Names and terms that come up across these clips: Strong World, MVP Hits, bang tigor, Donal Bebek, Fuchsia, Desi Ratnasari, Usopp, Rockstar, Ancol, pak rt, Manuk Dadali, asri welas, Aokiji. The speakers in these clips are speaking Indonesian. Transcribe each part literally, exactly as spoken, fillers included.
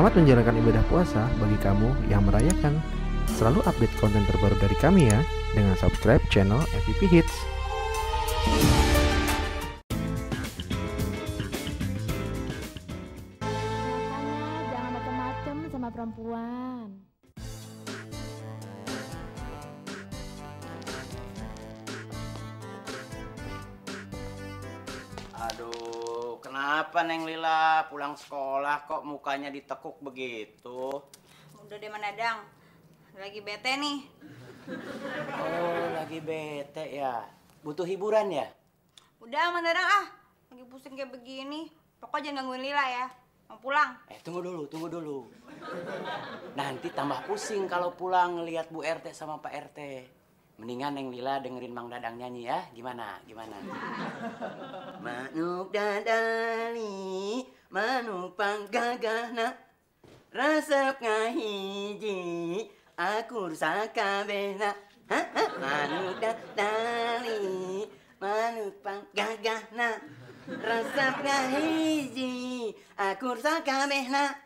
Selamat menjalankan ibadah puasa bagi kamu yang merayakan. Selalu update konten terbaru dari kami ya, dengan subscribe channel M V P Hits. Jangan macam-macam sama perempuan. Aduh, kenapa Neng Lila pulang sekolah kok mukanya ditekuk begitu? Udah deh Manadang, lagi bete nih. Oh, lagi bete ya? Butuh hiburan ya? Udah Manadang ah, lagi pusing kayak begini. Pokoknya jangan gangguin Lila ya, mau pulang. Eh, tunggu dulu, tunggu dulu. Nanti tambah pusing kalau pulang ngeliat Bu R T sama Pak R T. Mendingan Neng Lila dengerin Bang Dadang nyanyi ya. Gimana? Gimana? Manuk dadali, manuk panggagahna, resep ngahiji, aku rusak kabehna. Manuk dadali, manuk panggagahna, resep ngahiji, aku rusak kabehna.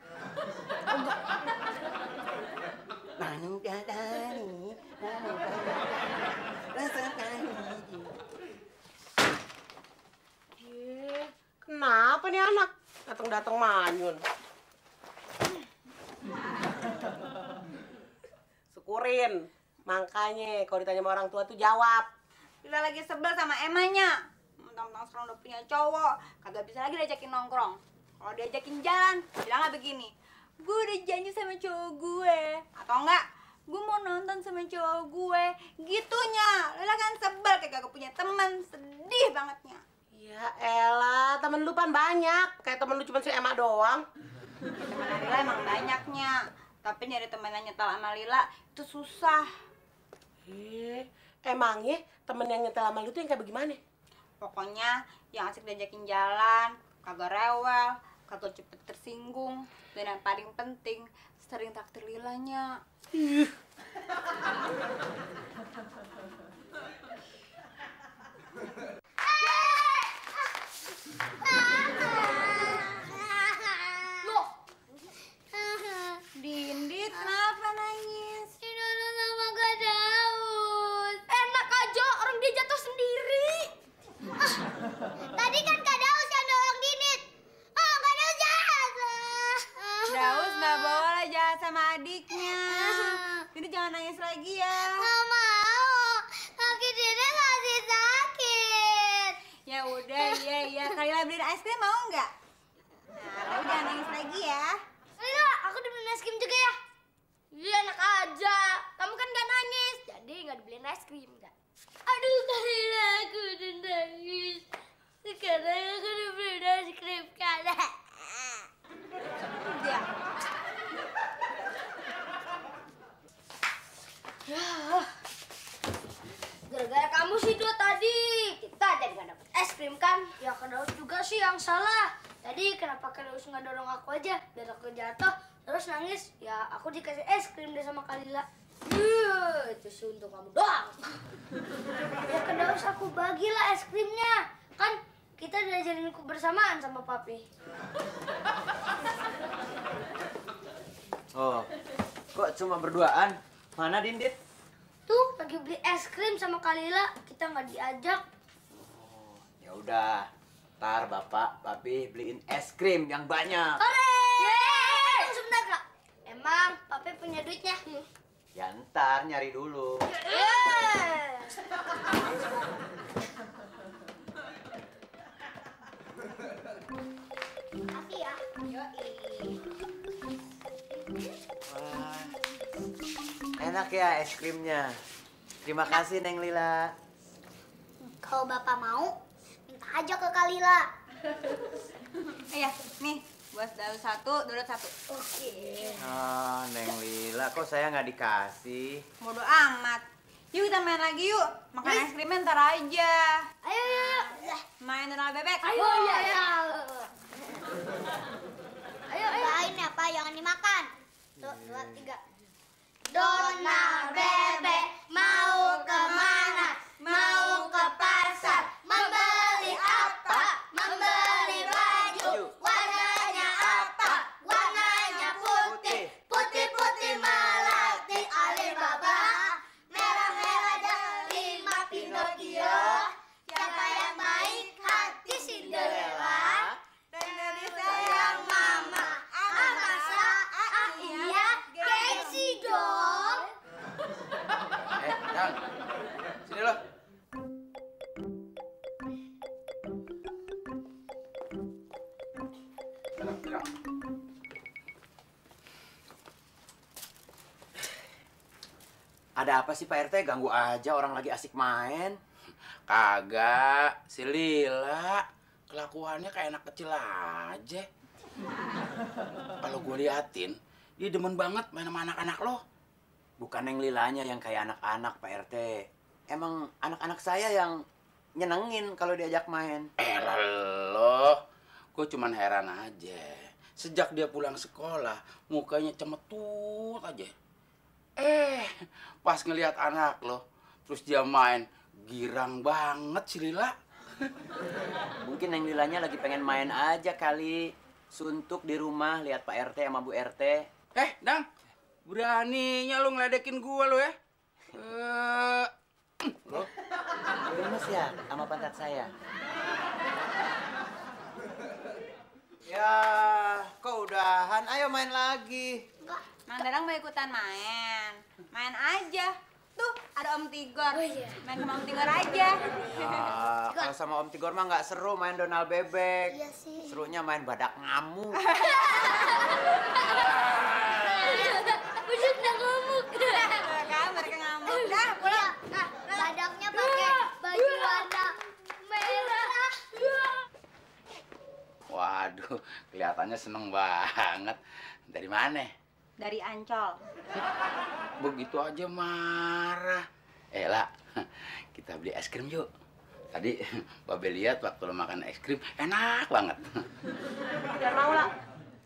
Manuk dadali, manuk panggagahna. Kenapa nih anak? Datang-datang manyun. Syukurin. Makanya kalau ditanya sama orang tua tuh jawab. Lila lagi sebel sama emanya. Mentang-mentang sekarang udah punya cowok, kagak bisa lagi diajakin nongkrong. Kalau diajakin jalan, bilangnya begini. Gue udah janji sama cowok gue. Atau enggak, gue mau nonton sama cowok gue. Gitunya. Lila kan sebel kayak kagak punya teman. Sedih bangetnya. Ya elah, temen lu pan banyak. Kayak temen lu cuma si Emma doang. Temen Lila emang banyaknya. Tapi nyari temen yang nyetel sama Lila itu susah. Hei, emangnya temen yang nyetel sama lu tuh yang kayak bagaimana? Pokoknya yang asik diajakin jalan, kagak rewel, kagak cepet tersinggung. Dan yang paling penting, sering traktir Lilanya. Lagi ya. Nggak mau, kaki Dede masih sakit. Ya udah, iya iya. Kalila beliin es krim mau nggak? Nah, tapi jangan nangis lagi ya. Lila, aku dibeliin es krim juga ya. Iya enak aja. Kamu kan nggak nangis, jadi nggak dibeliin es krim nggak? Aduh Kalila, aku udah nangis. Sekarang aku dibeliin es krim Kalila. Ya. Gara-gara kamu sih dua tadi, kita jadi nggak dapet es krim kan? Ya Kedaus juga sih yang salah. Tadi kenapa Kedaus nggak dorong aku aja? Dan aku jatuh, terus nangis. Ya aku dikasih es krim deh sama Kalila. Yuh, itu sih untuk kamu doang. Ya Kedaus aku bagilah es krimnya. Kan kita diajarin kebersamaan sama papi. Oh, kok cuma berduaan? Mana Dindit? Tuh lagi beli es krim sama Kalila, kita nggak diajak. Oh, ya udah, ntar bapak, papi beliin es krim yang banyak. Yeay! Sebentar kak, emang papi punya duitnya? Hmm. Ya ntar nyari dulu. Yeay! Papi ya, yoi. Enak ya es krimnya. Terima kasih Neng Lila. Kalau bapak mau, minta aja ke Kalila. Iya, nih buat daun satu, daun satu. Oke. Oh, Neng Lila, kok saya nggak dikasih? Bodoh amat. Yuk kita main lagi yuk. Makan es krimnya ntar aja. Ayo, ayo. Main Donal Bebek. Ayo, ayo, ayo. Ayo, ayo. Main apa? Jangan dimakan. Tuh, dua, tiga. Donal Bebek mau kemana? Mau ke pasar. Membeli apa? Membeli baju. Warnanya apa? Warnanya putih. Ada apa sih Pak R T? Ganggu aja orang lagi asik main. Kagak, si Lila kelakuannya kayak anak kecil aja. Kalau gue liatin, dia demen banget main sama anak-anak loh. Bukan yang Lilanya yang kayak anak-anak Pak R T. Emang anak-anak saya yang nyenengin kalau diajak main. Eh loh, gue cuman heran aja. Sejak dia pulang sekolah, mukanya cemetut aja. Eh, pas ngelihat anak lo, terus dia main, girang banget si Lila. Mungkin yang Lilanya lagi pengen main aja kali. Suntuk di rumah, lihat Pak R T sama Bu R T. Eh, Dang, beraninya lo ngeledekin gua lo ya? Eh, lo? Gemes ya sama pantat saya? Ya, kok udahan? Ayo main lagi. Mang Dadang mau ikutan main. Main aja. Tuh, ada Om Tigor. Main sama Om Tigor aja. Ya, kalau sama Om Tigor mah nggak seru main Donal Bebek. Iya sih. Serunya main badak ngamuk. Bujuk udah ngamuk. Kan, mereka ngamuk. Dah, pulang. Badaknya pakai baju warna merah. Waduh, kelihatannya seneng banget. Dari mana? Dari Ancol. Begitu aja marah. Eh, lah, kita beli es krim yuk. Tadi Babe lihat waktu lo makan es krim, enak banget. Tidak mau lah.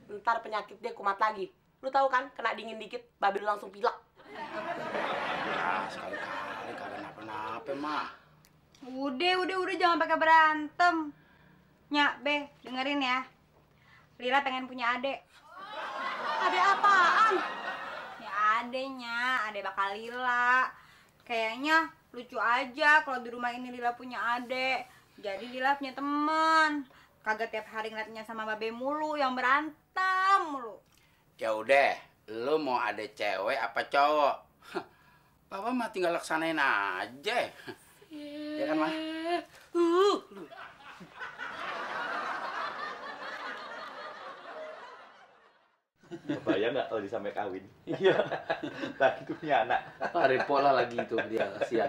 Ntar penyakit dia kumat lagi. Lu tahu kan, kena dingin dikit, Babe lu langsung pilek. Nah, sekali-kali kagak napa-napa, Mah. Udah, udah, udah. Jangan pakai berantem. Nyak, Be, dengerin ya. Lila pengen punya adek. Adek apaan? Ya adeknya, adek bakal Lila. Kayaknya lucu aja kalau di rumah ini Lila punya adek. Jadi Lila punya teman. Kagak tiap hari ngeliatnya sama Babe mulu yang berantem mulu. Ya udah, lu mau adek cewek apa cowok? Hah, Papa mah tinggal laksanain aja. Ya kan, Mah? Uh, lu. Kebayang nggak kalau disampe kawin? Iya. Lagi itu punya anak. Pak Repo lah lagi itu dia, kasihan.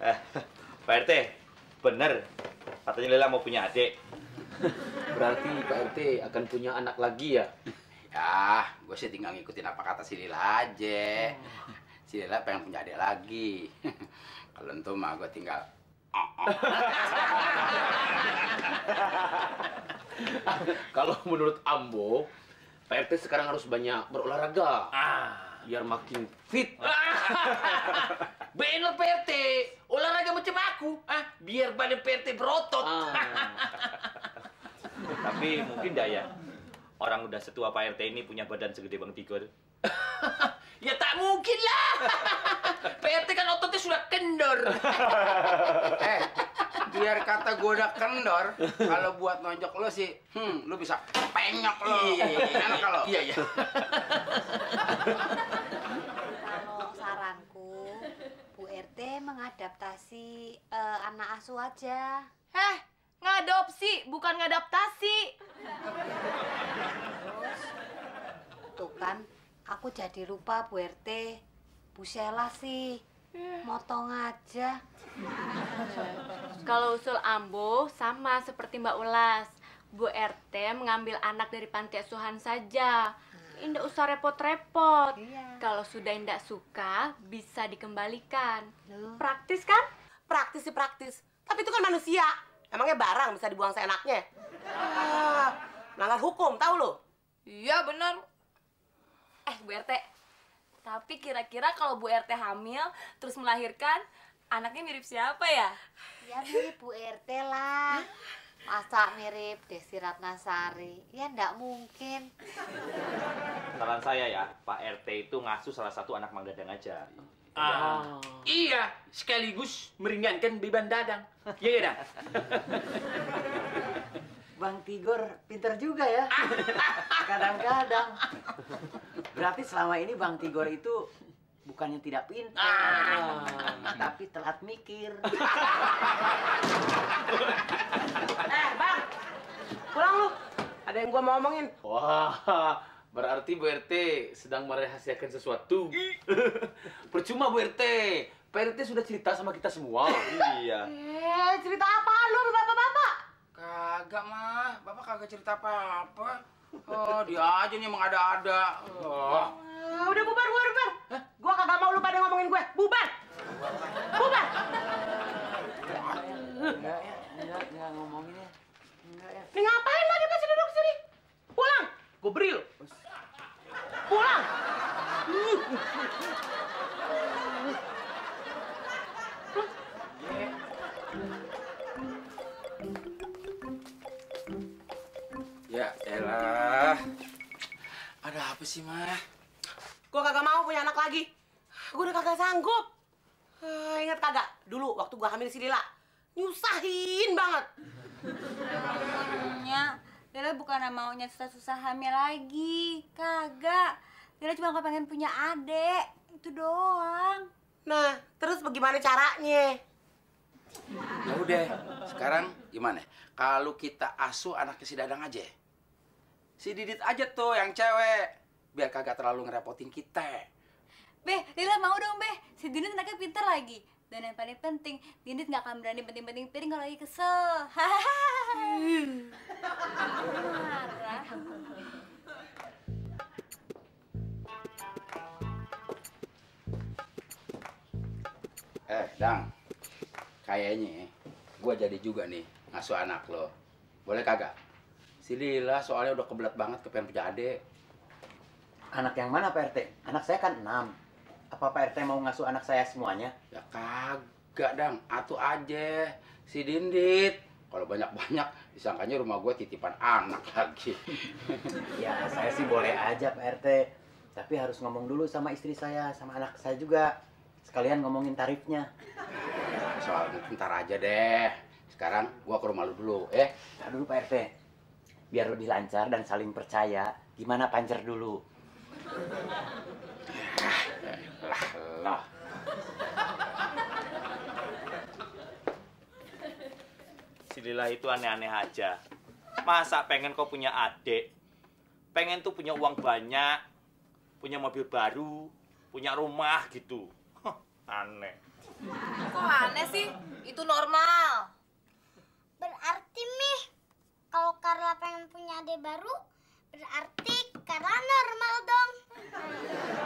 Eh, Pak R T, bener. Katanya Lila mau punya adik. Berarti Pak R T akan punya anak lagi ya? Ya, gue sih tinggal ngikutin apa kata si Lila aja. Oh. Si Lila pengen punya adik lagi. Kalau itu mah gue tinggal... Oh, oh. Kalau menurut Ambo, Pak R T sekarang harus banyak berolahraga, ah. biar makin fit. Bener Pak R T, olahraga macam aku, ah, biar badan Pak R T berotot. Ah. Tapi mungkin dah ya, orang udah setua Pak R T ini punya badan segede Bang Tigor. Ya tak mungkin lah. Pak R T kan ototnya sudah kendor. Eh, biar kata gue udah kendor, kalau buat nonjok lo sih, hmm, lo bisa penyok lo. Enak kalau. Iya, iya. Kalau saranku, Bu R T mengadaptasi uh, anak asuh aja. Heh, ngadopsi, bukan ngadaptasi. Terus, tuh kan. Aku jadi lupa Bu R T, Bu Sheila sih, motong aja. Kalau usul Ambo sama seperti Mbak Ulas, Bu R T mengambil anak dari panti asuhan saja. Indah usah repot-repot. Iya. Kalau sudah indah suka, bisa dikembalikan. Loh. Praktis kan? Praktis sih praktis, tapi itu kan manusia. Emangnya barang bisa dibuang seenaknya? Ah, melanggar hukum, tahu lo? Iya bener. Eh, Bu R T, tapi kira-kira kalau Bu R T hamil, terus melahirkan, anaknya mirip siapa ya? Ya mirip Bu R T lah. Masa mirip Desi Ratnasari? Ya nggak mungkin. Saran saya ya, Pak R T itu ngasuh salah satu anak Mang Dadang aja. Ah, oh. Iya, sekaligus meringankan beban Dadang. Iya, iya, Dang? Bang Tigor pinter juga ya, kadang-kadang. Berarti selama ini Bang Tigor itu bukannya tidak pinter, ah. tapi telat mikir. Eh Bang, pulang lu. Ada yang gua mau omongin. Wah, Berarti Bu R T sedang merahasiakan sesuatu. Percuma Bu R T, Pak R T sudah cerita sama kita semua. Iya. Eh, cerita apa lu bapak-bapak? Kagak mah, bapak kagak cerita apa-apa. Oh, dia aja nih emang ada-ada. Oh. Oh, udah bubar, bubar, bubar. Hah? Gua kagak mau lu pada ngomongin gue. Bubar. Bubar. Enggak ya, enggak, enggak ngomongin ya. Enggak ya. Nih ngapain lagi masih duduk sini? Pulang. Gua beri lu. Pulang. Ya elah. Ada apa sih, Ma? Gua kagak mau punya anak lagi. Gua udah kagak sanggup. Uh, ingat kagak? Dulu waktu gua hamil si Lila. Nyusahin banget. Namanya Lila bukan maunya susah-susah hamil lagi. Kagak. Lila cuma pengen punya adik. Itu doang. Nah, terus bagaimana caranya? Ya udah, sekarang gimana? Kalau kita asuh anaknya si Dadang aja, si Didit aja tuh yang cewek, biar kagak terlalu ngerepotin kita. Beh, Lila mau dong Beh, si Didit anaknya pintar lagi, dan yang paling penting Didit nggak akan berani penting-penting piring kalau lagi kesel. Marah. Eh, Dang. Kayaknya gue jadi juga nih ngasuh anak lo. Boleh kagak? Si Lila soalnya udah kebelet banget kepengen punya adik. Anak yang mana Pak R T? Anak saya kan enam. Apa Pak R T mau ngasuh anak saya semuanya? Ya kagak Dang, atuh aja si Dindit. Kalau banyak-banyak disangkanya rumah gue titipan anak lagi. Ya saya sih boleh aja Pak R T. Tapi harus ngomong dulu sama istri saya, sama anak saya juga. Sekalian ngomongin tarifnya. Soal ntar aja deh. Sekarang gua ke rumah lu dulu, eh. Ntar dulu Pak R T. Biar lebih lancar dan saling percaya, gimana panjer dulu? Lah, lah. Si Lila itu aneh-aneh aja. Masa pengen kau punya adik? Pengen tuh punya uang banyak, punya mobil baru, punya rumah gitu. Huh, aneh. Kok aneh sih? Itu normal. Berarti Mih, kalau Carla pengen punya adik baru, berarti Carla normal dong.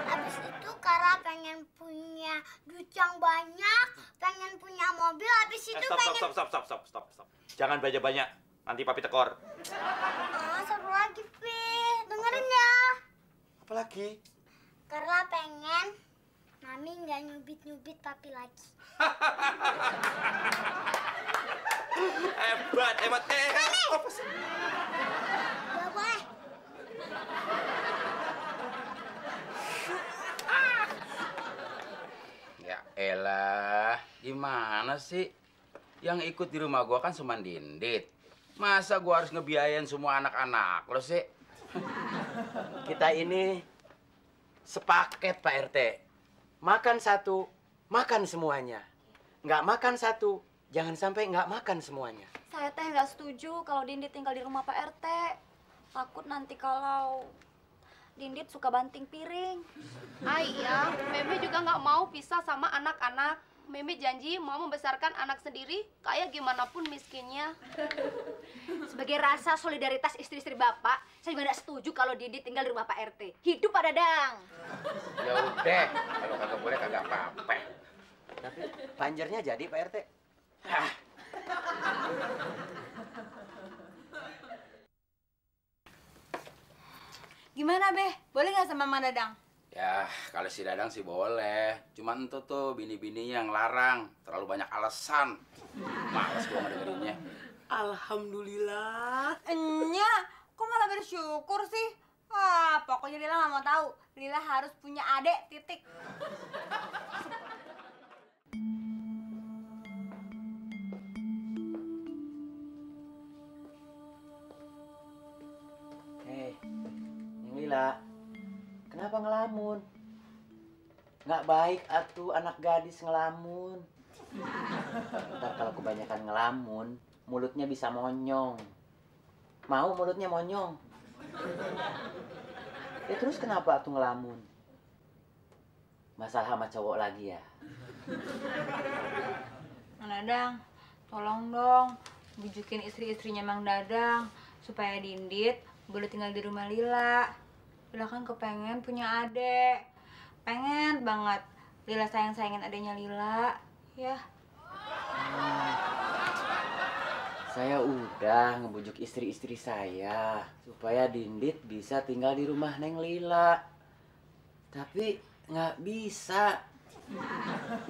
Habis itu Carla pengen punya duit yang banyak, pengen punya mobil, habis itu eh, stop, pengen... Stop, stop, stop, stop, stop, stop. Jangan banyak-banyak, nanti papi tekor. Ah, satu lagi, Pi. Dengerin ya. Apa lagi? Carla pengen... Mami nggak nyubit-nyubit papi lagi. Hebat, hebat, hebat. Apa sih? Gak boleh. Ya elah, gimana sih? Yang ikut di rumah gua kan cuma Dindit. Masa gua harus ngebiayain semua anak-anak lo sih? Kita ini sepaket Pak R T. Makan satu, makan semuanya. Nggak makan satu, jangan sampai nggak makan semuanya. Saya teh nggak setuju kalau Dindit tinggal di rumah Pak R T. Takut nanti kalau Dindit suka banting piring. Ah iya, Meme juga nggak mau pisah sama anak-anak. Meme janji mau membesarkan anak sendiri, kayak gimana pun miskinnya. Sebagai rasa solidaritas istri-istri bapak, saya juga nggak setuju kalau Dindit tinggal di rumah Pak R T. Hidup Pak Dadang. Ya udah, kalau kagak boleh kagak apa-apa. Tapi panjernya jadi Pak R T. Hah. Gimana Beh? Boleh nggak sama Mang Dadang? Ya, kalau si Dadang sih boleh. Cuman itu tuh bini-bininya yang larang, terlalu banyak alasan. Males gua ngedengerinnya. Alhamdulillah. Enya, kok malah bersyukur sih? Wah, pokoknya Lila nggak mau tahu. Lila harus punya adik, titik. Hei, Lila, kenapa ngelamun? Nggak baik atuh anak gadis ngelamun. Ntar kalau kebanyakan ngelamun, mulutnya bisa monyong. Mau mulutnya monyong? Ya terus kenapa tuh ngelamun? Masalah sama cowok lagi ya? Mang Dadang, tolong dong bujukin istri-istrinya Mang Dadang supaya Dindit boleh tinggal di rumah Lila. Lila kan kepengen punya adek. Pengen banget Lila sayang-sayangin adeknya Lila, ya. Saya udah ngebujuk istri-istri saya supaya Dindit bisa tinggal di rumah Neng Lila. Tapi nggak bisa.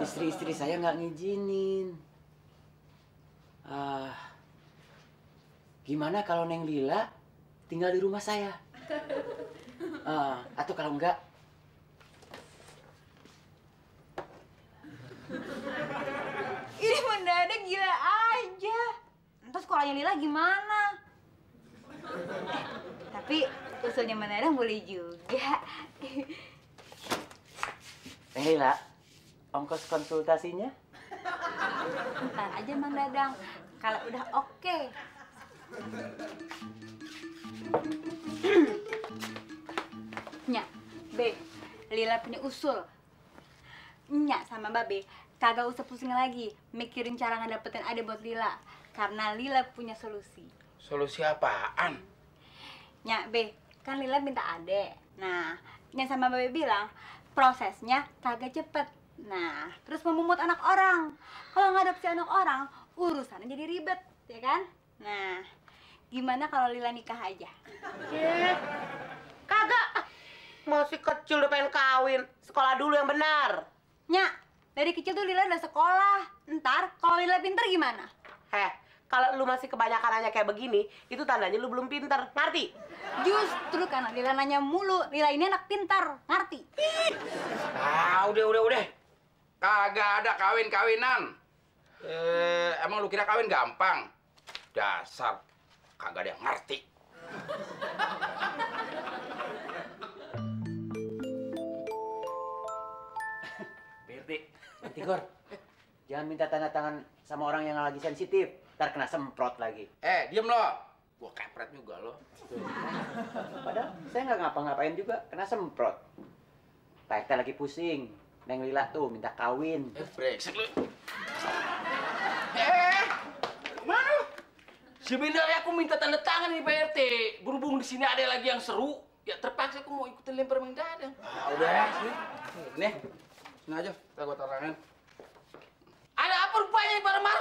Istri-istri saya nggak ngizinin. Ah, gimana kalau Neng Lila tinggal di rumah saya? Ah, atau kalau enggak? Ini mendadak gila aja. Terus sekolahnya Lila gimana? Eh, tapi usulnya Menadang boleh juga. Eh Lila, ongkos konsultasinya? Bentar aja Mang Dadang, kalau udah oke. Nyak, Be, Lila punya usul. Nyak sama Babe kagak usah pusing lagi mikirin cara ngedapetin ade buat Lila. Karena Lila punya solusi. Solusi apaan? Nyak Be, kan Lila minta adek. Nah, Nyak sama Babe bilang prosesnya kagak cepet. Nah, terus memungut anak orang. Kalau ngadopsi anak orang, urusannya jadi ribet, ya kan? Nah, gimana kalau Lila nikah aja? Eh, kagak. Masih kecil udah pengen kawin. Sekolah dulu yang benar. Nyak, dari kecil tuh Lila udah sekolah. Ntar kalau Lila pinter gimana? Heh. Kalau lu masih kebanyakan nanya kayak begini, itu tandanya lu belum pintar, ngerti? Justru karena Lila nanya mulu, Lila ini anak pintar, ngerti? Ah, udah, udah, udah. Kagak ada kawin-kawinan. Eh, emang lu kira kawin gampang? Dasar, kagak ada yang ngerti. Berarti, Bang Tigor, jangan minta tanda tangan sama orang yang lagi sensitif. Ntar kena semprot lagi. Eh, diem lo. Gua kepret juga lo. Padahal saya nggak ngapa-ngapain juga, kena semprot. Pak R T lagi pusing. Neng Lila tuh minta kawin. Eh, brengsek lo. Eh, mana? Sebenarnya aku minta tanda tangan nih Pak R T. Berhubung di sini ada lagi yang seru, ya terpaksa aku mau ikutin lempar Mang Dadang. Ah, udah ya, sini. Nih, sini aja. Kita gua terangin. Ada apa rupanya di Parmar?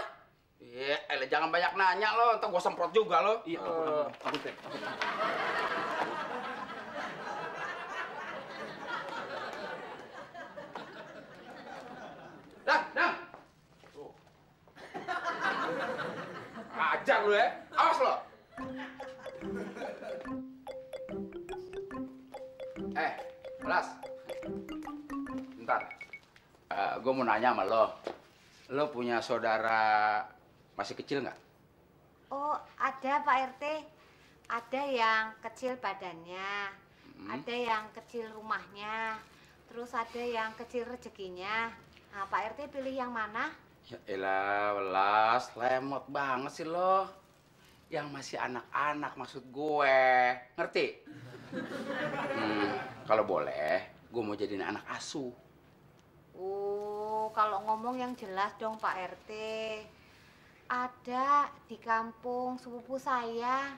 Iya, yeah, jangan banyak nanya lo, ntar gue semprot juga lo. Iya, uh, aku teh. Dah, dah. Oh. Ajar lo ya, awas lo. Eh, Belas. Bentar, uh, gue mau nanya sama lo. Lo punya saudara masih kecil nggak? Oh, ada Pak R T. Ada yang kecil badannya, hmm. ada yang kecil rumahnya, terus ada yang kecil rezekinya. Nah, Pak R T pilih yang mana? Ya elah, Belas, lemot banget sih lo. Yang masih anak-anak maksud gue, ngerti? Hmm, kalau boleh, gue mau jadiin anak asuh. Oh, kalau ngomong yang jelas dong Pak R T. Ada di kampung sepupu saya,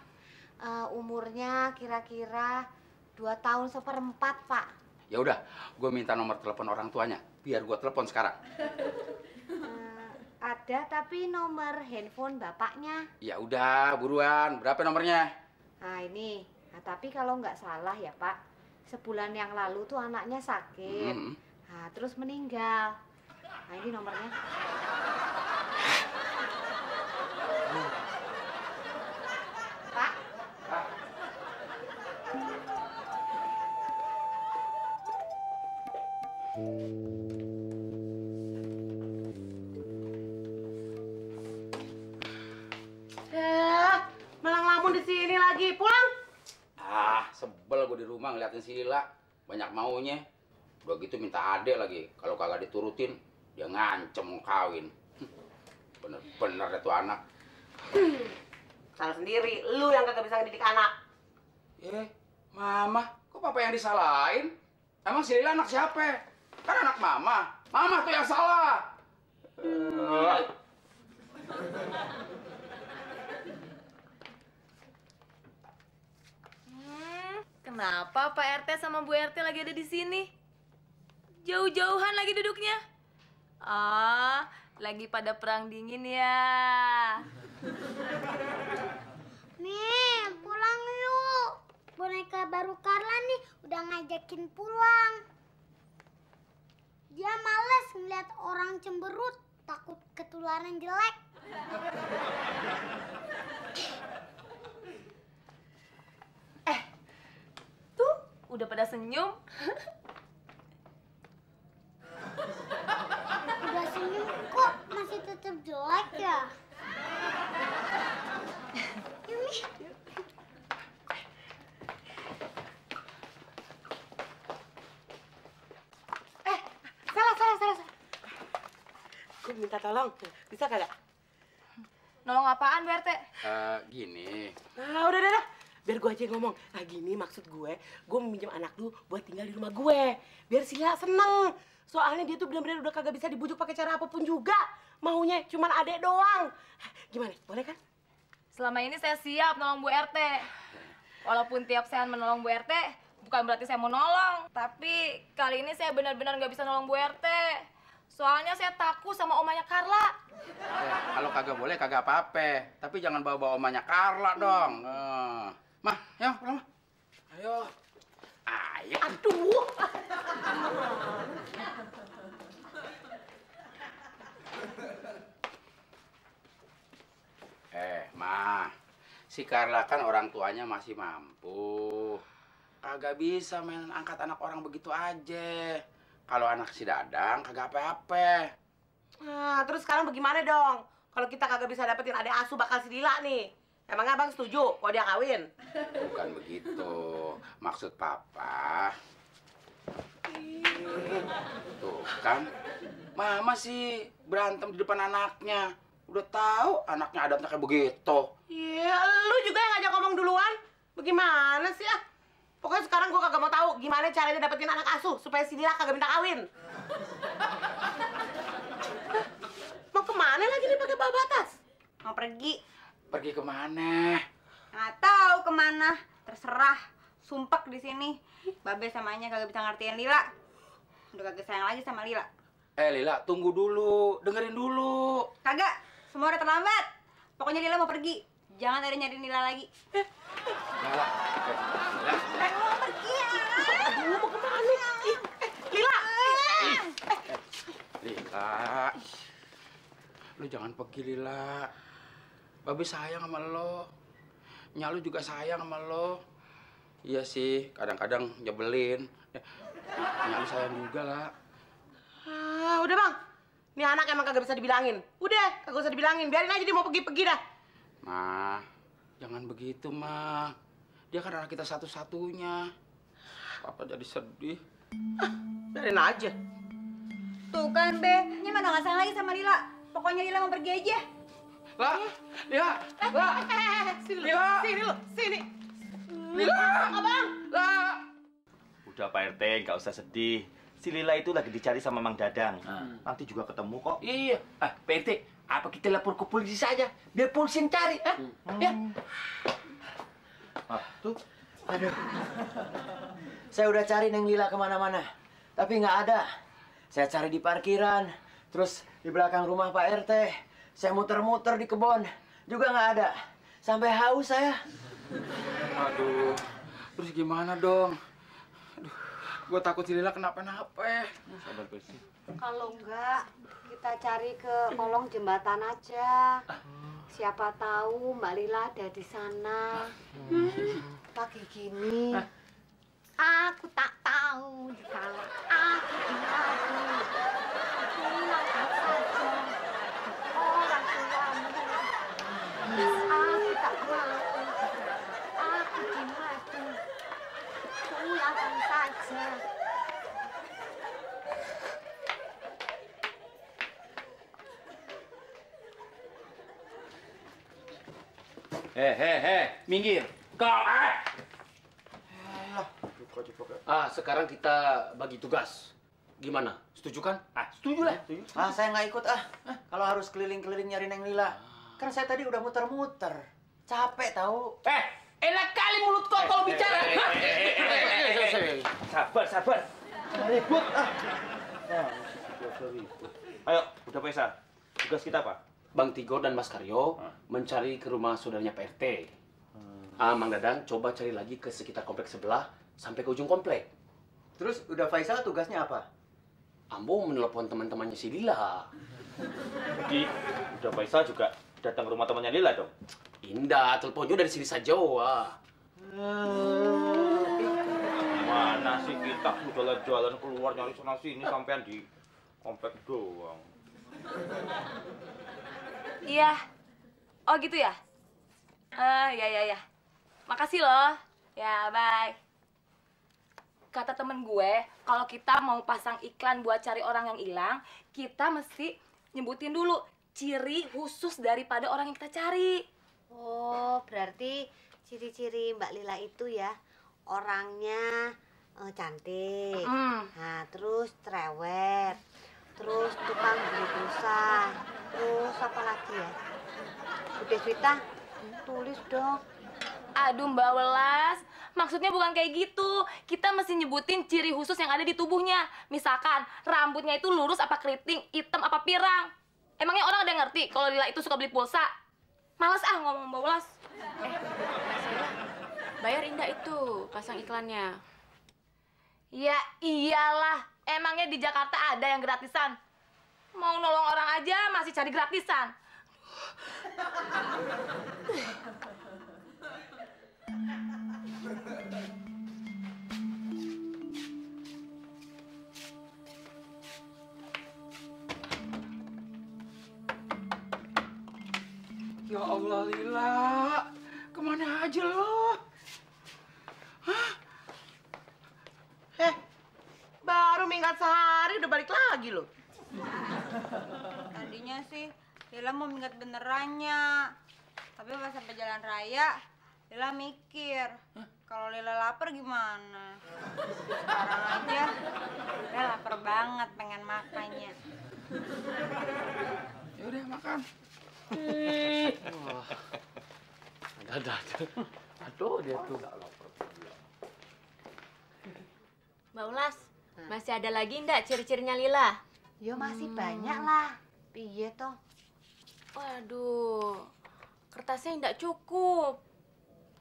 uh, umurnya kira-kira dua tahun seperempat, Pak. Ya udah, gue minta nomor telepon orang tuanya, biar gue telepon sekarang. Uh, ada tapi nomor handphone bapaknya. Ya udah, buruan. Berapa nomornya? Nah ini, nah, tapi kalau nggak salah ya Pak, sebulan yang lalu tuh anaknya sakit, mm-hmm. nah, terus meninggal. Nah ini nomornya. Pak? Pak? Eh, malah ngelamun di sini lagi. Pulang! Ah, sebel gue di rumah ngeliatin si Lila. Banyak maunya. Udah gitu minta adek lagi. Kalau kagak diturutin, dia ngancem kawin. Bener-bener ya tuh anak. Hmm, salah sendiri, lu yang kagak bisa ngedidik anak. Eh, mama, kok Kok papa yang disalahin? Emang si Lila anak siapa? Kan anak mama. Mama tuh yang salah. Uh. Hmm, kenapa Pak R T sama Bu R T lagi ada di sini? Jauh-jauhan lagi duduknya. Ah, lagi pada perang dingin ya. Nih, pulang yuk. Boneka baru Carla nih udah ngajakin pulang. Dia males ngeliat orang cemberut, takut ketularan jelek. Eh, tuh udah pada senyum. Udah senyum kok masih tetap jelek ya? Yumi. Eh, salah, salah, salah. Gue minta tolong, bisa kagak? Nolong apaan, B R T? Uh, gini. Ah, udah, udah, udah. Biar gue aja yang ngomong. Nah, gini maksud gue, gue meminjam anak lu buat tinggal di rumah gue. Biar Sila seneng. Soalnya dia tuh benar-benar udah kagak bisa dibujuk pakai cara apapun juga. Maunya cuma adek doang. Gimana? Boleh kan? Selama ini saya siap nolong Bu R T. Walaupun tiap saya menolong Bu R T, bukan berarti saya mau nolong. Tapi kali ini saya benar-benar nggak bisa nolong Bu R T. Soalnya saya takut sama omanya Carla. Eh, kalau kagak boleh, kagak apa-apa. Tapi jangan bawa-bawa omanya Carla dong. Eh. Mah, yuk, pulang, Mah. Ayo. Ayo. Aduh. Eh, Ma, si Carla kan orang tuanya masih mampu. Kagak bisa main angkat anak orang begitu aja. Kalau anak si Dadang kagak apa-apa. Nah, terus sekarang bagaimana dong? Kalau kita kagak bisa dapetin adek asuh bakal si Lila nih. Emang abang setuju kalau dia kawin? Bukan begitu. Maksud papa. Tuh kan, Mama sih berantem di depan anaknya. Udah tahu anaknya adabnya kayak begitu. Iya, lu juga yang ngajak ngomong duluan. Bagaimana sih ah? Pokoknya sekarang gua kagak mau tahu gimana caranya dapetin anak asuh supaya si Lila kagak minta kawin. Mau kemana lagi nih pakai bawa batas? Mau pergi. Pergi kemana? Nggak tahu kemana. Terserah. Sumpek di sini. Babe samanya kagak bisa ngertiin Lila. Udah kagak sayang lagi sama Lila. Eh Lila, tunggu dulu. Dengerin dulu. Kagak. Semua udah terlambat. Pokoknya Lila mau pergi. Jangan ada nyari Lila lagi. Lila, Lila mau pergi ya. Aduh, mau kemana? Eh, Lila. Eh, Lila. Lu jangan pergi, Lila. Babe sayang sama lo. Nyalu juga sayang sama lo. Iya sih, kadang-kadang nyebelin. Nyalu sayang juga lah. Ah, udah bang. Ini anak emang kagak bisa dibilangin. Udah, kagak usah dibilangin. Biarin aja dia mau pergi-pergi dah. Ma, jangan begitu, Ma. Dia kan anak kita satu-satunya. Papa jadi sedih. Ah, biarin aja. Tuh kan, Be. Ini mana nggak sayang lagi sama Lila. Pokoknya Lila mau pergi aja. Lah, Lila, Lah. Sini, Lila. Sini lo, sini. Lila, abang. Lah. Udah, Pak R T, nggak usah sedih. Si Lila itu lagi dicari sama Mang Dadang. Hmm. Nanti juga ketemu kok. Iya. Ah, P R T, apa kita lapor ke polisi saja? Biar polisi cari. Ah, hmm. Ya. Ah, tuh. Aduh. Saya udah cari Neng Lila kemana-mana. Tapi nggak ada. Saya cari di parkiran. Terus di belakang rumah Pak R T. Saya muter-muter di kebun. Juga nggak ada. Sampai haus saya. Aduh. Terus gimana dong? Aduh. Gue takut si Lila kenapa-napa. Sabar, Besi. Kalau enggak, kita cari ke kolong jembatan aja. Siapa tahu Mbak Lila ada di sana. Hmm, pagi gini. Aku tak tahu di sana. Aku tahu. Hilang saja. Orang tuamu. Aku tak tahu. Aku dimadu. Hilang saja. Hei, hei, hei, minggir. Kau, eh. Alah, Pak Cipok ya? Ah, sekarang kita bagi tugas. Gimana? Setuju kan? Ah, setuju lah. Setuju. Ah, saya nggak ikut ah. ah. Kalau harus keliling-keliling nyari Neng Lila. Kan saya tadi udah muter-muter. Capek tahu. Eh, enak kali mulut kau eh, kalau eh, bicara. Eh, eh, eh, eh, eh, eh, eh. Sabar, sabar. Ribut ah. Nah, ayo, udah Paisa. Tugas kita apa? Bang Tigor dan Mas Karyo ah. mencari ke rumah saudaranya Pak R T. Hmm. Ah, Mang Dadang coba cari lagi ke sekitar kompleks sebelah sampai ke ujung komplek. Terus udah Faisal tugasnya apa? Ambo menelpon teman-temannya si Lila. Jadi udah Faisal juga datang ke rumah temannya Lila dong. Indah, teleponnya dari sini saja wah. Hmm. Mana sih kita udah jalan keluar nyari sana sini sampean di komplek doang. Iya. Oh gitu ya? Ah, uh, ya ya ya. Makasih loh. Ya, bye. Kata temen gue, kalau kita mau pasang iklan buat cari orang yang hilang, kita mesti nyebutin dulu ciri khusus daripada orang yang kita cari. Oh, berarti ciri-ciri Mbak Lila itu ya orangnya eh, cantik. Mm. Nah, terus cerewet. Terus tukang beli pulsa. Terus apa lagi ya? Udah Swita, tulis dong. Aduh Mbak Welas, maksudnya bukan kayak gitu. Kita mesti nyebutin ciri khusus yang ada di tubuhnya. Misalkan rambutnya itu lurus apa keriting, hitam apa pirang. Emangnya orang ada ngerti kalau Lila itu suka beli pulsa? Males ah ngomong Mbak Welas. Eh, bayar Indah itu pasang iklannya. Ya iyalah, emangnya di Jakarta ada yang gratisan? Mau nolong orang aja masih cari gratisan. Ya Allah Lila, kemana aja lo? Hah? Eh, baru minggat sehari udah balik lagi lo. Tadinya sih Lila mau minggat benerannya, tapi pas sampai jalan raya Lila mikir, kalau Lila lapar gimana? Sekarang aja Lila lapar banget, pengen makannya. Ya udah makan. Wah, ada ada aduh dia tuh. Mbak Ulas, masih ada lagi ndak ciri-cirinya Lila? Yo masih hmm. banyak lah. Piye toh? Waduh, kertasnya ndak cukup.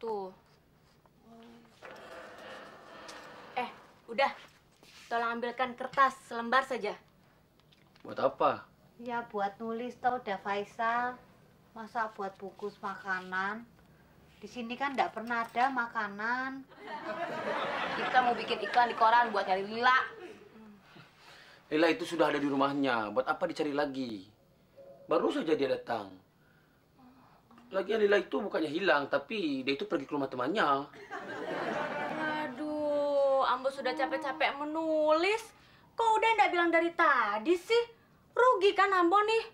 Tuh. Eh, udah. Tolong ambilkan kertas selembar saja. Buat apa? Ya, buat nulis tau udah Faisal. Masa buat bungkus makanan? Di sini kan ndak pernah ada makanan. Kita mau bikin iklan di koran buat nyari Lila. Lila itu sudah ada di rumahnya. Buat apa dicari lagi? Baru saja dia datang. Lagian Lila itu bukannya hilang, tapi dia itu pergi ke rumah temannya. Aduh, Ambo sudah capek-capek menulis. Kok udah ndak bilang dari tadi sih? Rugi kan Ambo nih?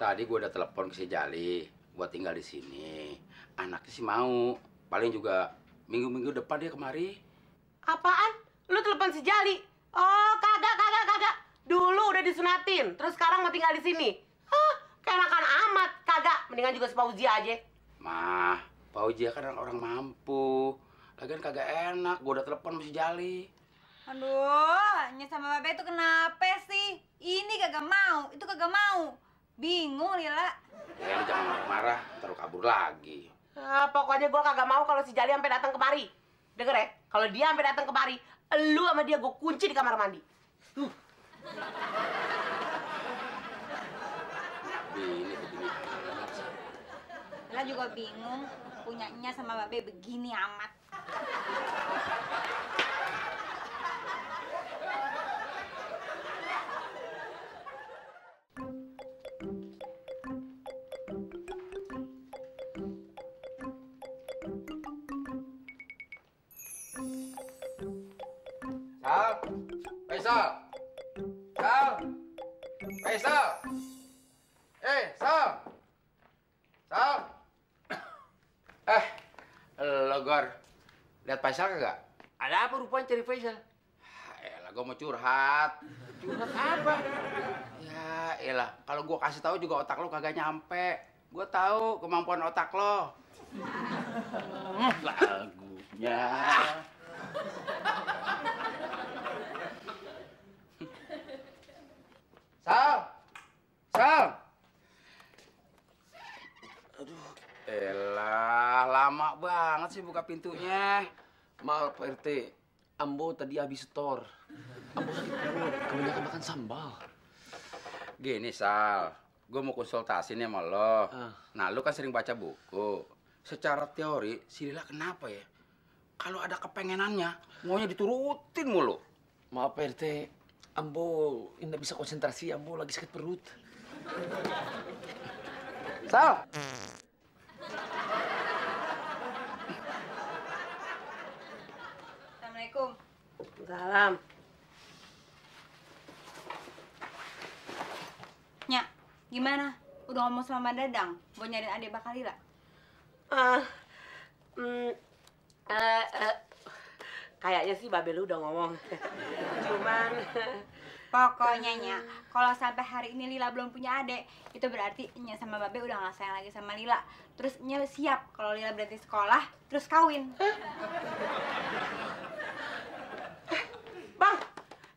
Tadi gua udah telepon ke si Jali buat tinggal di sini. Anaknya sih mau. Paling juga minggu-minggu depan dia kemari. Apaan? Lu telepon si Jali? Oh, kagak, kagak, kagak. Dulu udah disunatin, terus sekarang mau tinggal di sini. Hah, keenakan amat. Kagak, mendingan juga sepauzia aja. Mah, pauzia kan orang mampu. Lagian kagak enak, gua udah telepon mesti Jali. Aduh, Nya sama Babe itu kenapa sih? Ini kagak mau, itu kagak mau. Bingung, Lila. Ya, lu jangan marah-marah, taruh kabur lagi. Nah, pokoknya gua kagak mau kalau si Jali sampai datang kemari. Denger ya, kalau dia sampai datang kemari, lu sama dia gue kunci di kamar mandi. Huh. Begini, begini. Lila juga bingung punyanya sama Babe begini amat. Sal, Sal, eh Sal, eh Sal, Sal. Lo, Gor. Lihat Faisal kagak? Ada apa rupanya cari Faisal? Elah, gua mau curhat. Curhat apa? Ya, elah. Kalau gua kasih tahu juga otak lo kagak nyampe. Gua tahu kemampuan otak lo. Lagunya. Sal! Sal! Aduh. Elah, lama banget sih buka pintunya. Maaf, Pak R T. Ambo tadi habis setor. Ambo sakit perut, kebanyakan makan sambal. Gini, Sal. Gue mau konsultasi nih sama lo. Uh. Nah, lo kan sering baca buku. Secara teori, si Lila kenapa ya? Kalau ada kepengenannya, maunya diturutin mulu. Maaf, Pak R T. Ambo nggak bisa konsentrasi, Ambo lagi sakit perut. Sal! Assalamualaikum. Salam. Nyak, gimana? Udah ngomong sama Mbak Dadang? Mau nyariin adik bakal Lila? Uh, mm, uh, uh. Kayaknya sih Mbak Belu udah ngomong. Cuman... Pokoknya, Nyak, kalau sampai hari ini Lila belum punya adek, itu berarti Nyak sama Babe udah nggak sayang lagi sama Lila. Terus Nyak siap kalau Lila berhenti sekolah, terus kawin. Eh, Bang,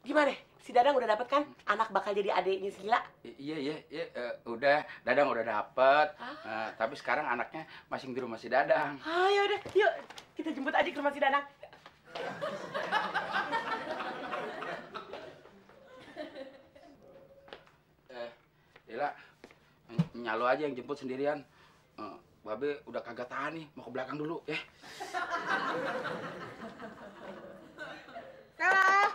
gimana? Si Dadang udah dapet kan? Anak bakal jadi adeknya si Lila? I iya, iya, iya. Uh, udah, Dadang udah dapet. Ah. Uh, tapi sekarang anaknya masih di rumah si Dadang. Ah, yaudah. Yuk, kita jemput aja ke rumah si Dadang. Eh, Lila, nyalo aja yang jemput sendirian. Uh, Babe udah kagak tahan nih, mau ke belakang dulu, ya. Salah.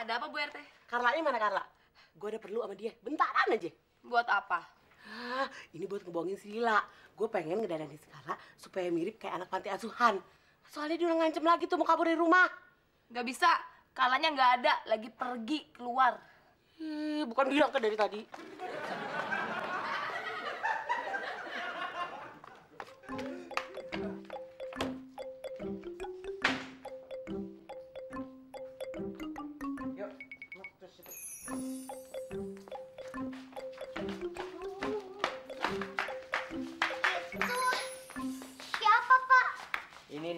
Ada apa, Bu R T? Karlanya mana, Karla? Gue ada perlu sama dia, bentaran aja. Buat apa? Ah, ini buat ngebohongin si Lila. Gue pengen ngedadanin si Lila supaya mirip kayak anak panti asuhan. Soalnya dia udah ngancem lagi tuh mau kabur dari rumah. Gak bisa, Kalanya gak ada, lagi pergi keluar. Ih, bukan bilang kan dari tadi.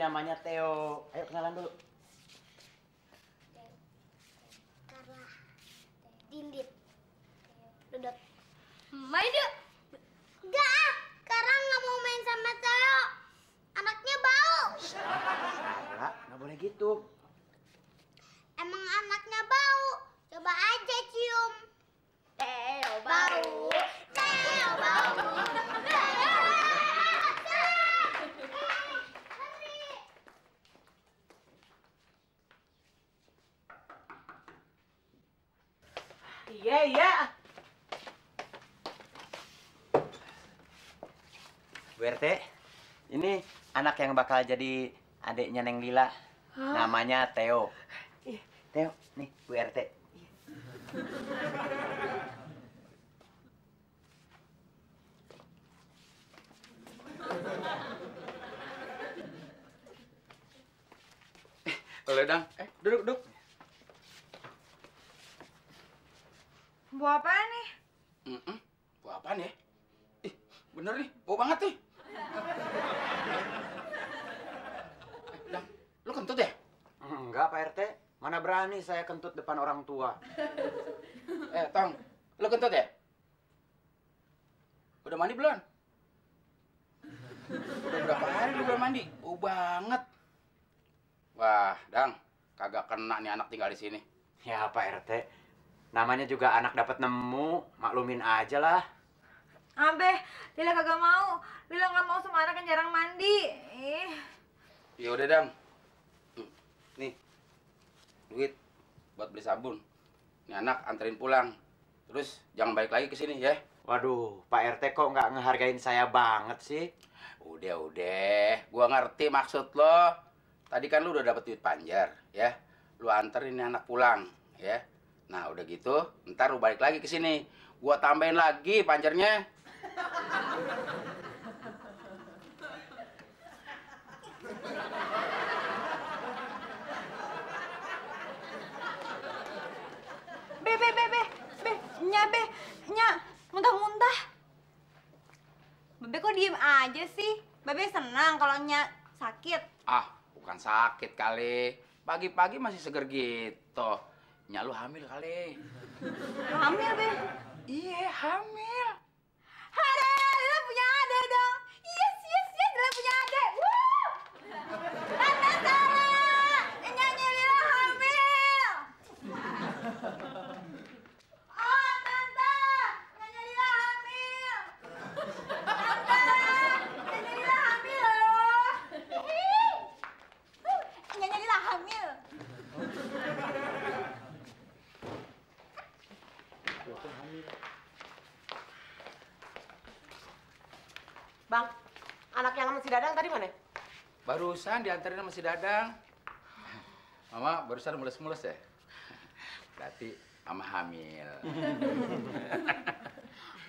Namanya Theo. Ayo kenalan dulu. Karla. Dindit. Dodot. Main yuk. Enggak. Karla nggak mau main sama Theo. Anaknya bau. Karla, nggak boleh gitu. Emang anaknya bau. Coba aja cium. Theo bau. Theo bau. Iya, iya. Bu R T, ini anak yang bakal jadi adiknya Neng Lila. Hah? Namanya Theo. Iya. Theo, nih Bu R T. Iya. Eh, boleh dong. Eh, duduk, duduk. Buah apaan nih? Mm-mm. Buah apaan ya? Ih, bener nih, bau banget nih. Dang, lu kentut ya? Enggak, Pak R T. Mana berani saya kentut depan orang tua. Eh, Tong, lu kentut ya? Udah mandi belum? Udah berapa hari lu belum mandi? Bau banget. Wah, Dang, kagak kena nih anak tinggal di sini. Ya, Pak R T. Namanya juga anak dapat nemu, maklumin aja lah. Abeh, Lila kagak mau. Lila nggak mau sama anak yang jarang mandi. Eh. Ya udah, Dang. Nih, duit buat beli sabun. Nih anak anterin pulang. Terus jangan balik lagi ke sini ya. Waduh, Pak R T kok nggak ngehargain saya banget sih? Udah, udah. Gua ngerti maksud lo. Tadi kan lu udah dapet duit panjar, ya. Lu anterin anak pulang, ya. Nah, udah gitu, ntar lu balik lagi ke sini. Gua tambahin lagi pancernya. Bebek kok diem aja sih? Bebek senang kalau nyak sakit. Ah, bukan sakit kali. Pagi-pagi masih seger gitu. Nyak lu hamil kali. Hamil, Bebek? Iya, hamil. Hada, Lila punya ada dong. Yes, yes, yes, Lila punya ada. Woo! Tanda salah. Nyanyi Lila hamil. Oh, Tante, Nyanyi Lila hamil. Tante, Nyanyi Lila hamil loh. Nyanyi Lila hamil. Bang, anak yang sama si Dadang tadi mana? Barusan diantarin sama si Dadang. Mama barusan mules-mules ya? Berarti Mama hamil.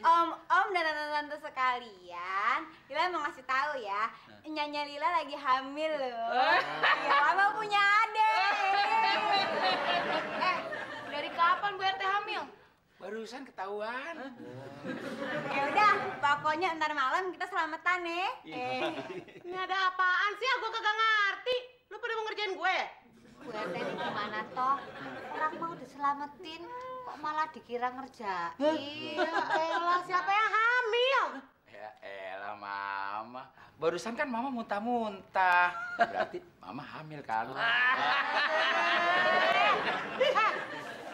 Om, om dan tante-tante sekalian, Lila mau ngasih tahu ya, Nyonya Lila lagi hamil loh. Ya, Mama punya adik. Eh, dari kapan Bu R T hamil? Barusan ketahuan. Ya udah, pokoknya ntar malam kita selamatan ya. Eh, ini ada apaan sih? Aku kagak ngerti. Lu pada mau ngerjain gue? Gue tadi gimana toh? Orang mau diselamatin, kok malah dikira ngerjain. Ya elah, siapa yang hamil? Ya elah, Mama. Barusan kan Mama muntah-muntah. Berarti Mama hamil kan?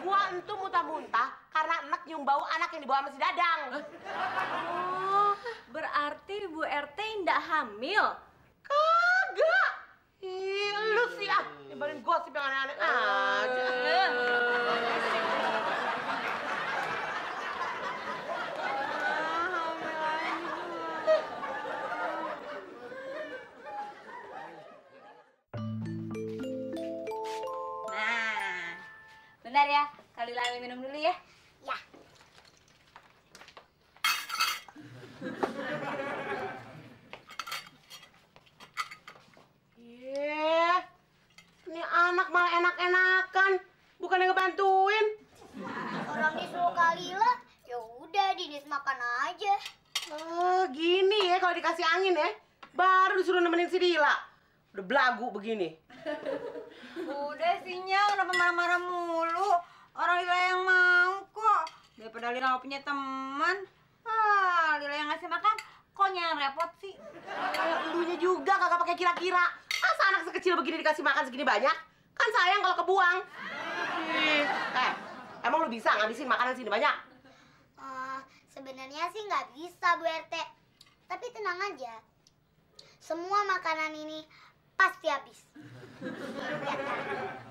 Gua entu muntah-muntah. Karena enak nyium bau anak yang dibawa sama si Dadang. Oh, berarti Bu R T ndak hamil? Kagak. Ih, lu sih ah, nyebarin gosip yang aneh-aneh aja. Nah, bentar ya, kali lagi minum dulu ya. Ya. Iya. Ini anak malah enak-enakan, bukannya ngebantuin. Orang disuka Lila, ya udah Dinis makan aja. Oh, gini ya kalau dikasih angin ya. Baru disuruh nemenin si Lila. Udah belagu begini. Udah sih Nya, kenapa marah-marah mulu? Orang Lila yang mau kok, daripada Lila nggak punya teman. Ah, Lila yang ngasih makan, kok yang repot sih? Elunya juga kagak pakai kira-kira. Masa anak sekecil begini dikasih makan segini banyak? Kan sayang kalau kebuang. Eh, emang lu bisa ngabisin makanan segini banyak? Uh, Sebenarnya sih nggak bisa, Bu R T. Tapi tenang aja, semua makanan ini pasti habis. Ya, kan?